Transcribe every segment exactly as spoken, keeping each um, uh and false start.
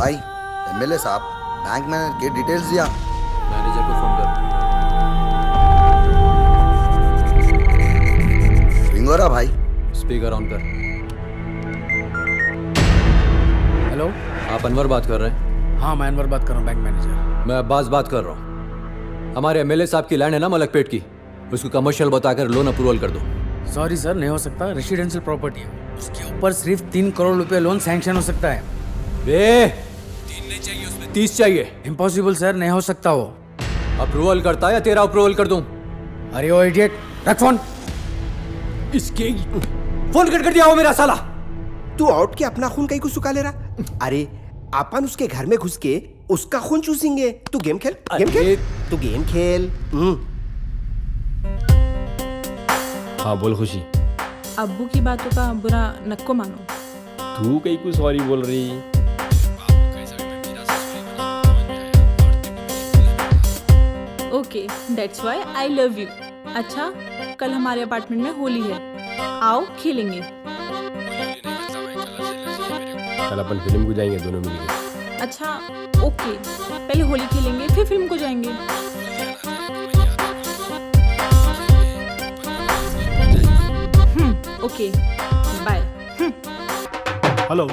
भाई एमएलए साहब bank manager के डिटेल्स दिया, मैनेजर को फोन कर। रिंग हो रहा भाई, स्पीकर ऑन कर। हेलो, आप अनवर बात कर रहे हैं? हाँ मैं अनवर बात कर रहा हूँ, बैंक मैनेजर। मैं अब्बास बात कर रहा हूँ। हमारे एमएलए साहब की लैंड है ना मलकपेट की, उसको कमर्शियल बताकर लोन अप्रूवल कर दो। सॉरी सर नहीं हो सकता, रेसिडेंशियल प्रॉपर्टी है, उसके ऊपर सिर्फ तीन करोड़ रुपए लोन सैंक्शन हो सकता है। बे तीन नहीं चाहिए, उसमें तीस चाहिए। इम्पॉसिबल सर नहीं हो सकता। वो अप्रूवल करता है या तेरा अप्रूवल कर दूं? अरे वो इडियट, रख फोन। इसके फोन कट कर दिया वो मेरा साला। तू आउट के अपना खून कहीं को सुखा ले रहा। अरे अपन उसके घर में घुस के उसका खून चूसेंगे। तू गेम खेल, गेम खेल, तू गेम खेल। हाँ बोल खुशी। अब्बू की बातों का बुरा नक्को मानो। तू कहीं को सॉरी बोल रही। Okay that's why I love you. अच्छा कल हमारे अपार्टमेंट में होली है, आओ खेलेंगे। कल अपन फिल्म को जाएंगे दोनों मिलकर। अच्छा ओके, पहले होली खेलेंगे फिर फिल्म को जाएंगे। Hmm okay bye. हेलो।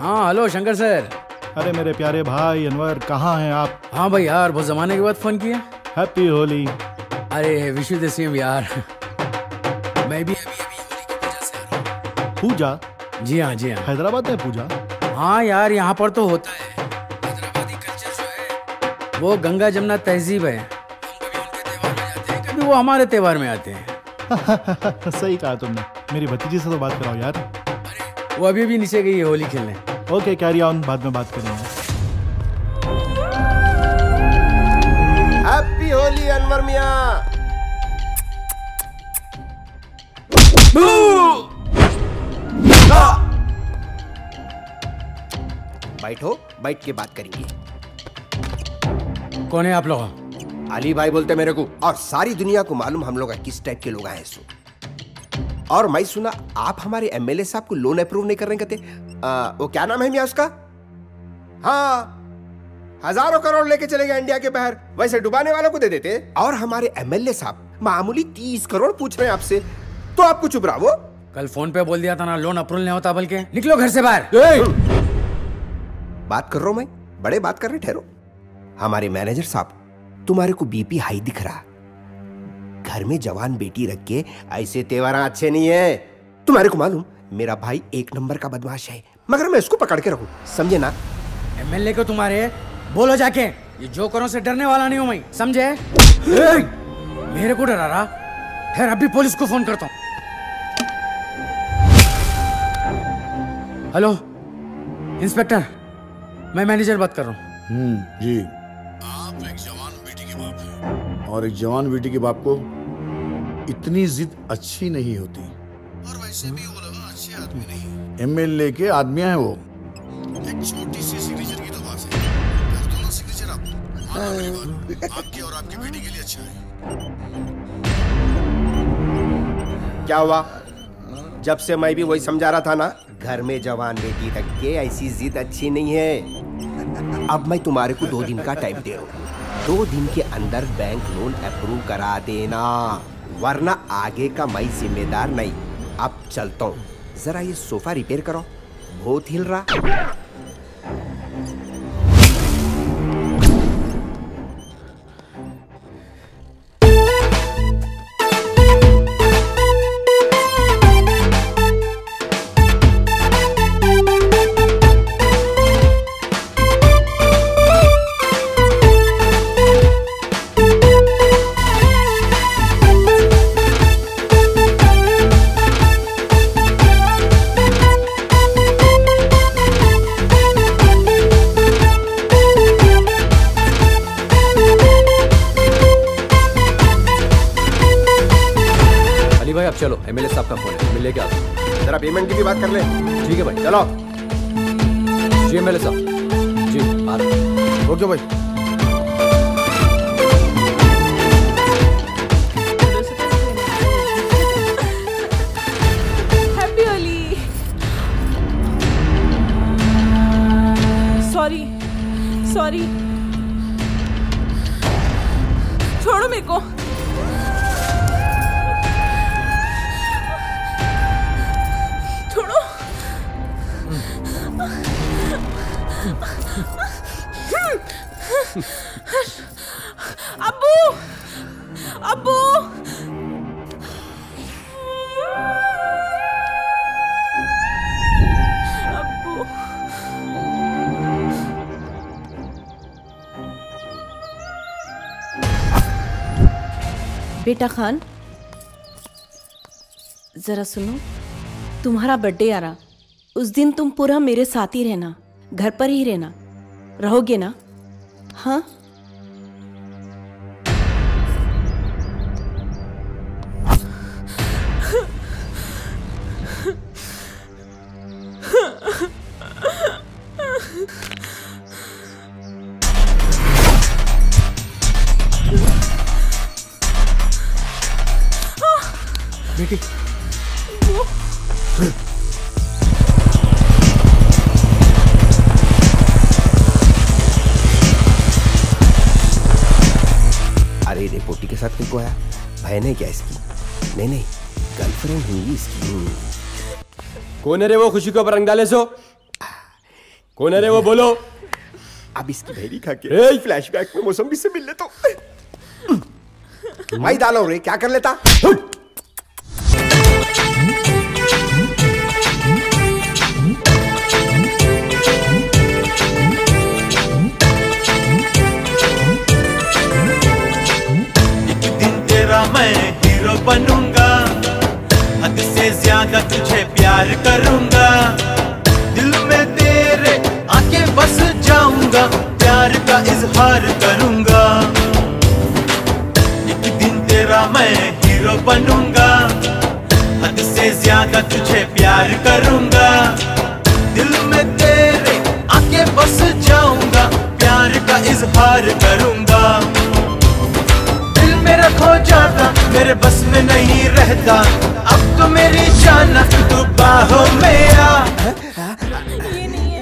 हाँ हेलो शंकर सर। अरे मेरे प्यारे भाई अनवर कहाँ हैं आप? हाँ भाई यार बहुत जमाने के बाद फोन किया। हैप्पी होली। अरे विश यू द सेम यार। मैं भी अभी पूजा। जी हाँ जी हाँ, हैदराबाद में पूजा। हाँ यार यहाँ पर तो होता है, हैदराबादी कल्चर जो है वो गंगा जमुना तहजीब है, कभी वो हमारे त्योहार में आते हैं। सही कहा तुमने। मेरी भतीजी से तो बात कराओ यार, वो अभी भी नीचे गई है होली खेलने। ओके कैरी ऑन, बाद में बात करेंगे। हैप्पी होली अनवर मिया। बैठो, बैठ के बात करेंगे। कौन है आप लोग? अली भाई बोलते मेरे को, और सारी दुनिया को मालूम हम लोग किस टाइप के लोग हैं। सो और मैं सुना आप हमारे एमएलए साहब को लोन अप्रूव नहीं कर रहे कहते। आ, वो क्या नाम है मियां उसका? हाँ हजारों करोड़ लेके चले गए इंडिया के बाहर, वैसे डुबाने वालों को दे देते। और हमारे एमएलए साहब मामूली तीस करोड़ पूछ रहे हैं आपसे, तो आपको चुप रहा। वो कल फोन पे बोल दिया था ना लोन अप्रूवल नहीं होता, बल्कि निकलो घर से बाहर। बात कर रहा हूं मैं, बड़े बात कर रहे ठहरो। हमारे मैनेजर साहब तुम्हारे को बीपी हाई दिख रहा, घर में जवान बेटी रख के ऐसे तेवर अच्छे नहीं है। तुम्हारे को मालूम मेरा भाई एक नंबर का बदमाश है, मगर मैं इसको पकड़ के रखूं, समझे ना? एमएलए को तुम्हारे बोलो जाके, ये जोकरों से डरने वाला नहीं हूं मैं, समझे? मेरे को डरा रहा, फिर अभी पुलिस को फोन करता हूँ। हेलो इंस्पेक्टर, मैं मैनेजर बात कर रहा हूँ। जी आप एक जवान बेटी के बाप हैं, और एक जवान बेटी के बाप को इतनी जिद अच्छी नहीं होती, और वैसे भी वो लगा अच्छे आदमी नहीं, एमएलए के आदमी हैं वो। एक छोटी सी सिग्नेचर की तो बात है, कर दो ना सिग्नेचर आप। आपके और आपकी बेटी के लिए अच्छा है। क्या हुआ? जब से मैं भी वही समझा रहा था ना, घर में जवान बेटी रख के ऐसी जिद अच्छी नहीं है। अब मैं तुम्हारे को दो दिन का टाइम दे रहा हूँ, दो दिन के अंदर बैंक लोन अप्रूव करा देना, वरना आगे का मैं जिम्मेदार नहीं। अब चलता हूँ, जरा ये सोफा रिपेयर करो, बहुत हिल रहा। चलो एमएलए साहब का फोन है, मिल लेके आता हूँ। जरा पेमेंट की भी बात कर ले। ठीक है भाई चलो। जी एमएलए साहब जी आ रहा। ओके भाई। हैप्पी होली। सॉरी सॉरी, छोड़ो मेरे को। अब्बू, अब्बू, अब्बू। बेटा खान, जरा सुनो, तुम्हारा बर्थडे आ रहा। उस दिन तुम पूरा मेरे साथ ही रहना, घर पर ही रहना, रहोगे ना? हाँ, बेटी पोटी के साथ किसको आया? बहन है क्या इसकी? नहीं नहीं, गर्लफ्रेंड हुई इसकी। कौन है रे वो खुशी को रंग डाले सो? कौन है रे वो बोलो? अब इसकी बहरी खा के फ्लैशबैक में मौसम्बी से मिल ले तो मैं डालो रे, क्या कर लेता। मैं हीरो बनूंगा, हद से ज्यादा तुझे प्यार करूंगा, दिल में तेरे आके बस जाऊंगा, प्यार का इजहार करूंगा। एक दिन तेरा मैं हीरो बनूंगा, हद से ज्यादा तुझे प्यार करूंगा, दिल में तेरे आके बस जाऊंगा, प्यार का इजहार करूंगा। मेरा खो जाता मेरे बस में नहीं रहता, अब तो मेरी जान तू बाहों में आ। ये नहीं है।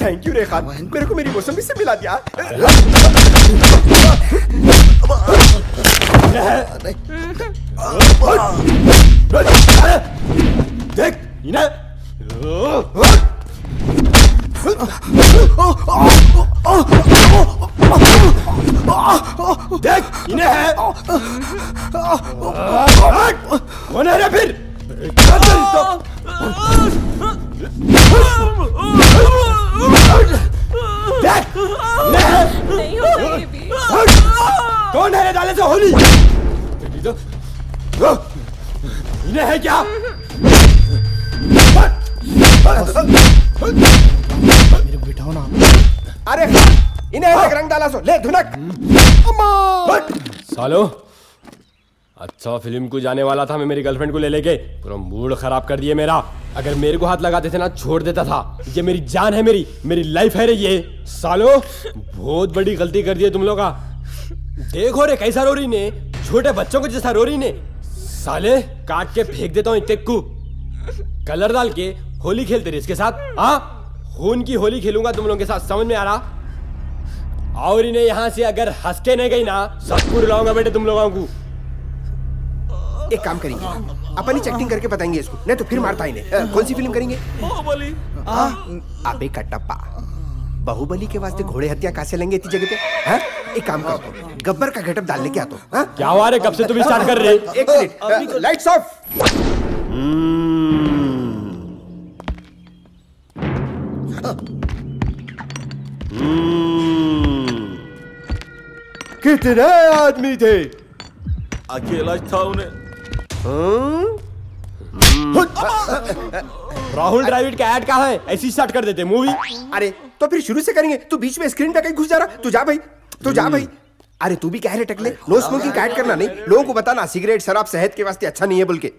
थैंक यू रेखा, मेरे को मेरी मौसमी से मिला दिया। देख इना देख इन्हें है। कौन है रे फिर? कौन है रे डाले तो होली? इन्हें है क्या? मेरे को बिठाओ ना। अरे इन्हें रंग डाला सो ले धुनक। सालो, अच्छा फिल्म को जाने वाला था मैं, मेरी गर्लफ्रेंड को ले लेके पूरा मूड खराब कर दिए मेरा। अगर मेरे को हाथ लगाते थे ना, छोड़ देता था। ये मेरी जान है, मेरी मेरी लाइफ है रे ये। सालो बहुत बड़ी गलती कर दी है तुम लोग का। देखो रे कैसा रो रही ने, छोटे बच्चों को जैसा रो रही ने। साले काट के फेंक देता हूँ इतने को। कलर डाल के होली खेलते रहे इसके साथ। हाँ, खून की होली खेलूंगा तुम लोगों के साथ, समझ में आ रहा? और इन्हें यहाँ से अगर हंस के नहीं गई ना, सबको रुलाऊंगा बेटे तुम लोगों को। एक काम करेंगे, अपन ही चैटिंग करके बताएंगे इसको, नहीं तो फिर मारता ही नहीं। कौन सी फिल्म करेंगे? बाहुबली। अबे कटप्पा, बाहुबली के वास्ते घोड़े हत्या कहाँ से लेंगे इतनी जगह पे? हाँ? एक काम करो, गब्बर का गेटअप डालने के आतो। हाँ? क्या हुआ रे, कब से तुम स्टार्ट कर रहे? एक मिनट, लाइट्स ऑफ। कितने आदमी थे? अकेला था उन्हें। राहुल द्रविड़ का ऐड कहाँ है? ऐसी स्टार्ट कर देते मूवी। अरे तो फिर शुरू से करेंगे, तू बीच में स्क्रीन पे कहीं घुस जा रहा। तू जा भाई, तू जा भाई। अरे तू भी कह रहे टकले, नो स्मोकिंग का ऐड करना नहीं, लोगों को बताना सिगरेट शराब सेहत के वास्ते अच्छा नहीं है बोल के।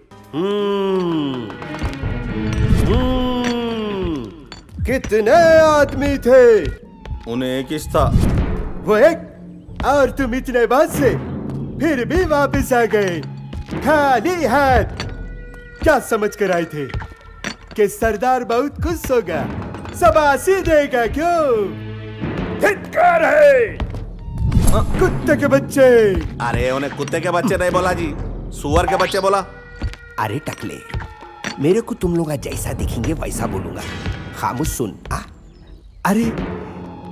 कितने आदमी थे? उन्हें एक था वो एक, और तुम इतने बाद से फिर भी वापस आ गए खाली हाथ। क्या समझ कर आए थे कि सरदार बहुत खुश होगा, शाबाशी देगा क्यों? धिक्कार है। कुत्ते के बच्चे। अरे उन्हें कुत्ते के बच्चे नहीं बोला जी, सुअर के बच्चे बोला। अरे टकले, मेरे को तुम लोग जैसा दिखेंगे वैसा बोलूंगा, खामोश सुन। आ? अरे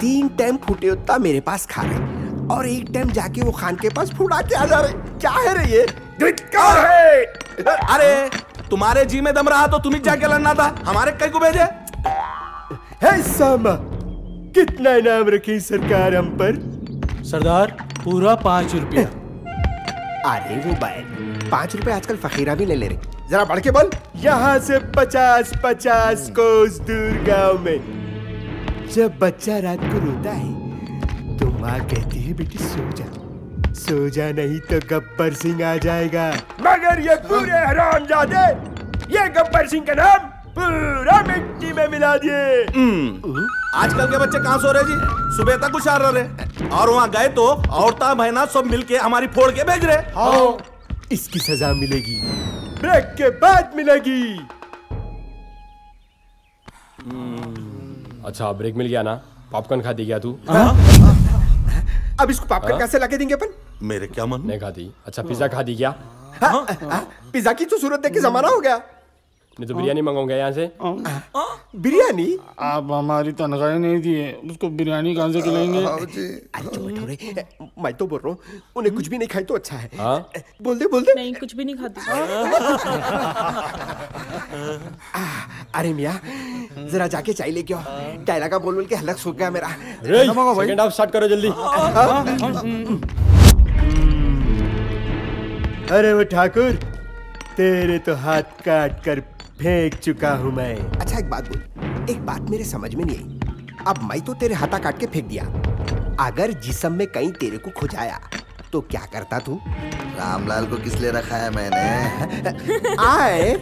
तीन टाइम फूटे होता मेरे पास खा रहे और एक टाइम जाके वो खान के पास फूटा के आ जा रहे, क्या है रे ये? धिक्कार है। अरे तुम्हारे जी में दम रहा तो तुम्हें जाके लड़ना था, हमारे कहीं को भेजे। हे सामा, कितना इनाम रखी सरकार हम पर? सरदार पूरा पाँच रुपया। अरे वो बैल पाँच रुपये आजकल फकीरा भी नहीं ले रहे, जरा बढ़ के बोल। यहाँ से पचास पचास कोस दूर गांव में जब बच्चा रात को रोता है तो माँ कहती है बेटी सो जा, सो जा नहीं तो गब्बर सिंह आ जाएगा। मगर ये पूरे हरामजादे, ये गब्बर सिंह का नाम पूरा मिट्टी में मिला दिए। आजकल के बच्चे कहाँ सो रहे जी, सुबह तक उछाल रहे और वहाँ गए तो औरता बहना सब मिलके हमारी फोड़ के भेज रहे। हाँ। इसकी सजा मिलेगी, ब्रेक के बाद मिलेगी। अच्छा ब्रेक मिल गया ना, पॉपकॉर्न खाती क्या तू? अब इसको पॉपकॉर्न कैसे लाके देंगे अपन? मेरे क्या मन नहीं खाती। अच्छा पिज्जा खाती क्या? पिज्जा की तो सूरत देख के जमाना हो गया, नहीं तो बिरयानी मंगाऊंगा यहाँ से। बिरयानी? आप हमारी तनख्वाही नहीं दी है, उसको बिरयानी कहाँ से खिलाएंगे? अरे मैं तो बोल रहा हूँ उन्हें कुछ भी नहीं खाई तो अच्छा है। आ? बोल दे बोल दे। नहीं कुछ भी नहीं खाती। अरे मियाँ जरा जाके चाय लेके आओ, चाय का बोल बोल के हलक सूख गया मेरा। सेकंड हाफ स्टार्ट करो जल्दी। अरे वो ठाकुर, तेरे तो हाथ काट कर फेंक चुका हूँ मैं। अच्छा एक बात बोल, एक बात मेरे समझ में नहीं आई। अब मैं तो तेरे हाथा काट के फेंक दिया, अगर जिस्म में कहीं तेरे को खुजाया तो क्या करता तू? रामलाल को किस लिए रखा है मैंने? आए।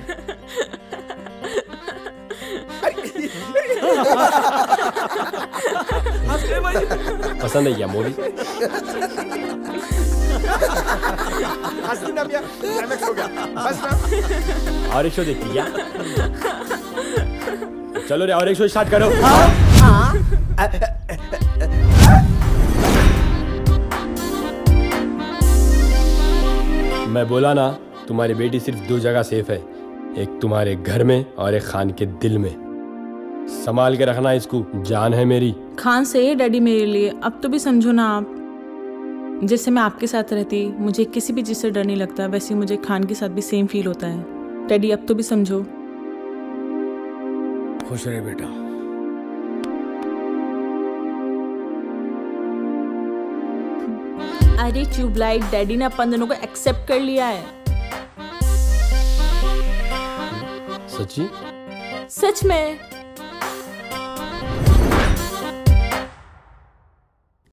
पसंद है क्या मूवी? हो गया बस ना। और एक शो देखती क्या? चलो रे और एक शो स्टार्ट करो। आ, आ, आ, आ, आ, मैं बोला ना तुम्हारी बेटी सिर्फ दो जगह सेफ है, एक तुम्हारे घर में और एक खान के दिल में। संभाल के रखना इसको, जान है मेरी। खान से डैडी मेरे लिए, अब तो भी समझो ना आप। जैसे मैं आपके साथ रहती मुझे किसी भी चीज से डर नहीं लगता, वैसे मुझे खान के साथ भी सेम फील होता है। डैडी अब तो भी समझो। खुश रहे बेटा। अरे ट्यूबलाइट, डैडी ने अपन दोनों को एक्सेप्ट कर लिया है। सच्ची? सच में।